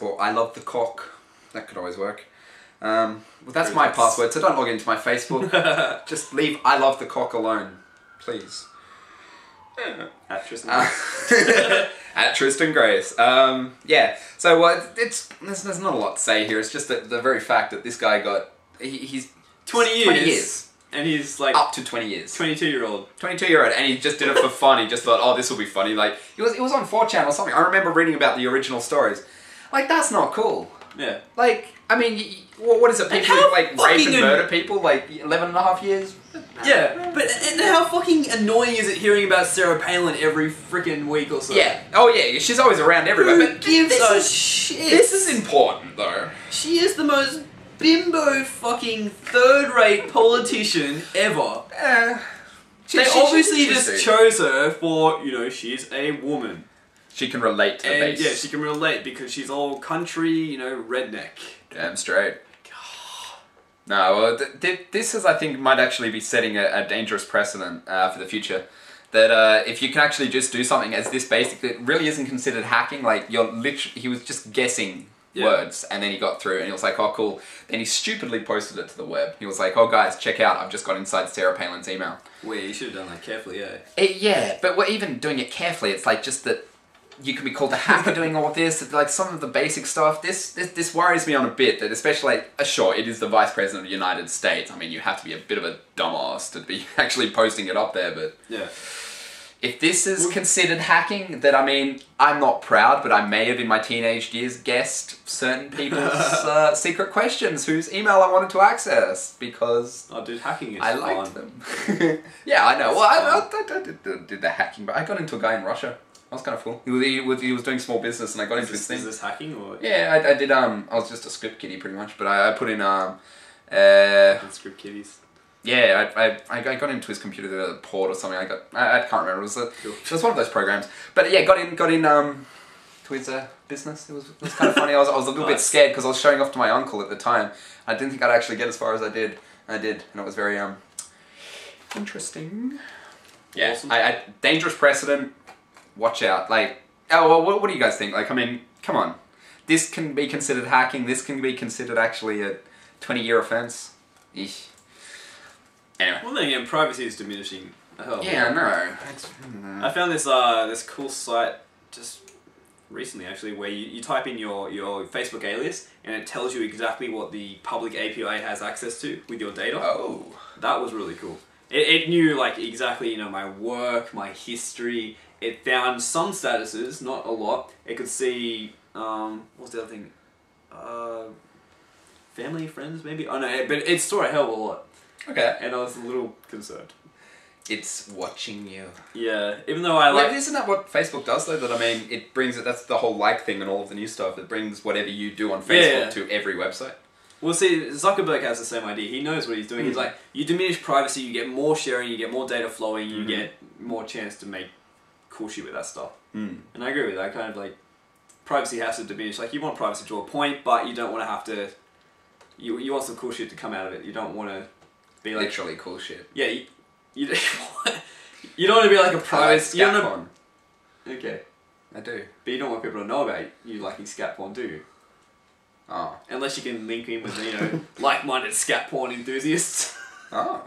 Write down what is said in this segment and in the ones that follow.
But I love the cock. That could always work. Well, that's my password, so don't log into my Facebook. Just leave I love the cock alone, please. At Tristan Grace. At Tristan Grace. Yeah, so there's not a lot to say here. It's just that the very fact that this guy got... He's 20 years. And he's like... Up to 20 years. 22-year-old. And he just did it for fun. He just thought, oh, this will be funny. Like, it was on 4chan or something. I remember reading about the original stories. Like, that's not cool. Yeah. Like, I mean, what is it? People who, like, rape and murder people? Like, 11 and a half years? Yeah. But and how fucking annoying is it hearing about Sarah Palin every freaking week or so? Yeah. Oh, yeah. She's always around everywhere. But gives a shit? This is important, though. She is the most... bimbo fucking third-rate politician ever. They obviously just chose her for, you know, she's a woman. She can relate to the base. Yeah, she can relate because she's all country, you know, redneck. Damn straight. No, well, this is, I think, might actually be setting a dangerous precedent for the future. That if you can actually just do something as this basic, it really isn't considered hacking. Like, you're literally, he was just guessing. Yeah. Words, and then he got through and he was like, oh cool. Then he stupidly posted it to the web. He was like, oh guys, check out, I've just got inside Sarah Palin's email. Well, you should have done that carefully, eh? Yeah, but we're even doing it carefully. It's like just that you can be called a hacker doing all this, like some of the basic stuff. This worries me on a bit, that especially, like, sure, it is the Vice President of the United States. I mean, you have to be a bit of a dumbass to be actually posting it up there, but... yeah. If this is considered hacking, then I mean, I'm not proud, but I may have in my teenage years guessed certain people's secret questions whose email I wanted to access because I liked them. Yeah, I know. Well, I did the hacking, but I got into a guy in Russia. I was kind of cool. He was doing small business, and I got into his thing. Is this hacking or? Yeah, I did. I was just a script kiddie pretty much, but I put in script kiddies. Yeah, I got into his computer, the port or something. I can't remember. It was one of those programs. But yeah, got in to his business. It was kind of funny. I was a little bit scared because I was showing off to my uncle at the time. I didn't think I'd actually get as far as I did. I did, and it was very interesting. Yeah, awesome. Dangerous precedent. Watch out. Like, oh, well, what do you guys think? Like, I mean, come on. This can be considered hacking. This can be considered actually a 20-year offense. Eesh. Anyway. Well, then again, privacy is diminishing. Oh, yeah, I know. I found this cool site just recently, actually, where you type in your Facebook alias and it tells you exactly what the public API has access to with your data. Oh, that was really cool. It knew, like, exactly, you know, my work, my history. It found some statuses, not a lot. It could see what's the other thing? Family, friends, maybe. Oh no, but it saw a hell of a lot. Okay. And I was a little concerned. It's watching you. Yeah, even though I like... Isn't that what Facebook does, though? That, I mean, it brings it... That's the whole like thing and all of the new stuff. It brings whatever you do on Facebook to every website. Well, see, Zuckerberg has the same idea. He knows what he's doing. Mm. He's like, you diminish privacy, you get more sharing, you get more data flowing, you get more chance to make cool shit with that stuff. Mm. And I agree with that. Kind of like, privacy has to diminish. Like, you want privacy to a point, but you don't want to have to... You want some cool shit to come out of it. You don't want to... Be like, literally cool shit. Yeah, you don't want to be like a private scat porn. Okay. I do. But you don't want people to know about you liking scat porn, do you? Oh. Unless you can link in with, you know, like-minded scat porn enthusiasts. Oh.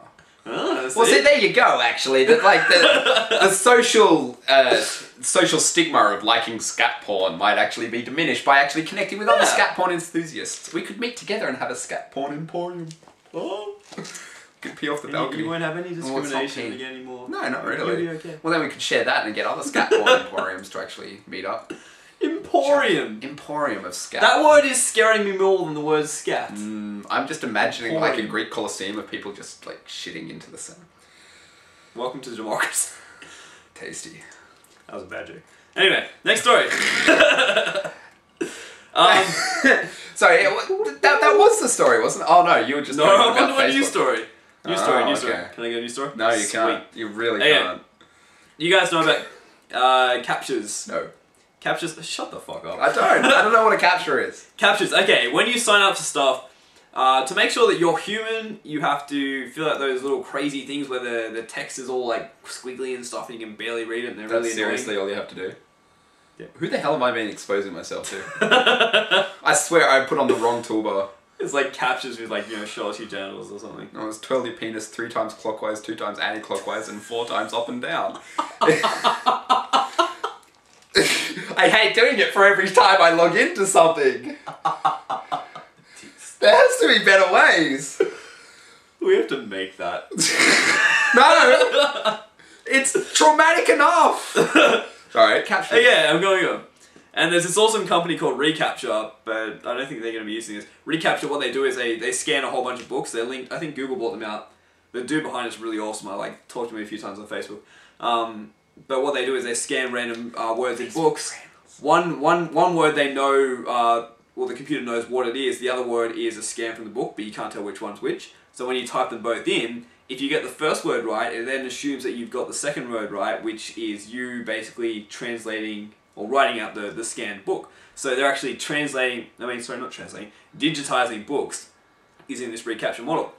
Well, see, there you go, actually. That, like, the social stigma of liking scat porn might actually be diminished by actually connecting with other scat porn enthusiasts. We could meet together and have a scat porn emporium. Oh. Could pee off the balcony. You won't have any discrimination anymore. No, not really. Okay. Well, then we could share that and get other scat porn emporiums to actually meet up. Emporium. Emporium of scat. That word is scaring me more than the word scat. I'm just imagining emporium. Like a Greek Colosseum of people just like shitting into the sun. Welcome to the democracy. Tasty. That was a bad joke. Anyway, next story. Sorry, that was the story, wasn't it? Oh no, you were just talking about Facebook. New story. New story. Okay. Can I get a new story? No, you can't. You really can't. You guys know about CAPTCHAs? No. CAPTCHAs? Shut the fuck up. I don't know what a CAPTCHA is. CAPTCHAs. Okay, when you sign up for stuff, to make sure that you're human, you have to fill out those little crazy things where the text is all like squiggly and stuff and you can barely read it and they're really annoying. That's seriously all you have to do? Yeah. Who the hell am I been exposing myself to? I swear I put on the wrong toolbar. It's like captures with like, you know, shorty journals or something. No, it's twirl your penis 3 times clockwise, 2 times anti-clockwise, and 4 times up and down. I hate doing it for every time I log into something. There has to be better ways. We have to make that. No! It's traumatic enough! Alright, CAPTCHA. Yeah, I'm going on. And there's this awesome company called reCAPTCHA, but I don't think they're going to be using this. reCAPTCHA, what they do is they scan a whole bunch of books. They're linked, I think Google bought them out. The dude behind it's really awesome. I like talked to me a few times on Facebook. But what they do is they scan random words in books. One word they know, well, the computer knows what it is. The other word is a scan from the book, but you can't tell which one's which. So when you type them both in, if you get the first word right, it then assumes that you've got the second word right, which is you basically translating or writing out the scanned book. So they're actually translating, I mean, sorry, not translating, digitizing books using this reCAPTCHA model.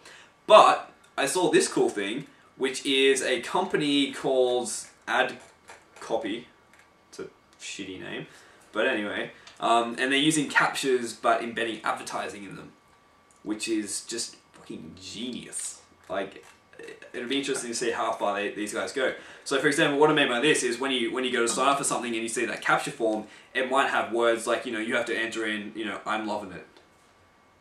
But I saw this cool thing, which is a company called AdCopy. It's a shitty name, but anyway. And they're using captures but embedding advertising in them, which is just fucking genius. Like, it'll be interesting to see how far these guys go. So, for example, what I mean by this is when you go to sign up for something and you see that CAPTCHA form, it might have words like, you know, you have to enter in, you know, I'm loving it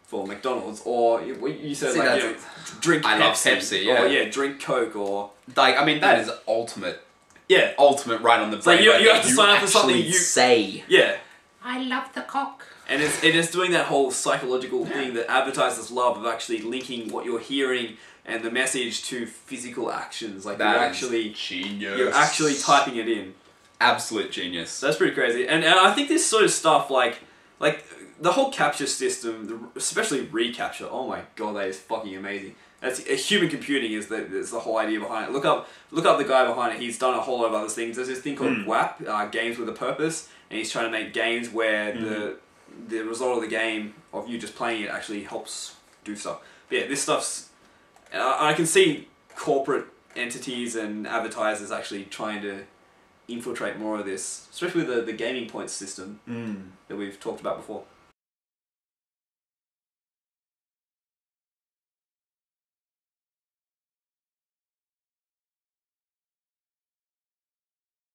for McDonald's, or you said, see, like, you know, drink I Pepsi, love Pepsi, yeah. Or, yeah, drink Coke, or... Like, I mean, that is ultimate. Yeah. Ultimate right on the brain. Like, you have to sign up for something you... say. Yeah. I love the cock. And it is doing that whole psychological thing that advertisers love, of actually linking what you're hearing and the message to physical actions. Like, that you're actually genius. You're actually typing it in. Absolute genius. That's pretty crazy. And I think this sort of stuff, like the whole CAPTCHA system, especially reCAPTCHA. Oh my god, that is fucking amazing. That's human computing is the whole idea behind it. Look up the guy behind it. He's done a whole lot of other things. There's this thing called GWAP, Games with a Purpose, and he's trying to make games where the result of the game, of you just playing it, actually helps do stuff. But yeah, this stuff's... I can see corporate entities and advertisers actually trying to infiltrate more of this, especially with the gaming points system that we've talked about before.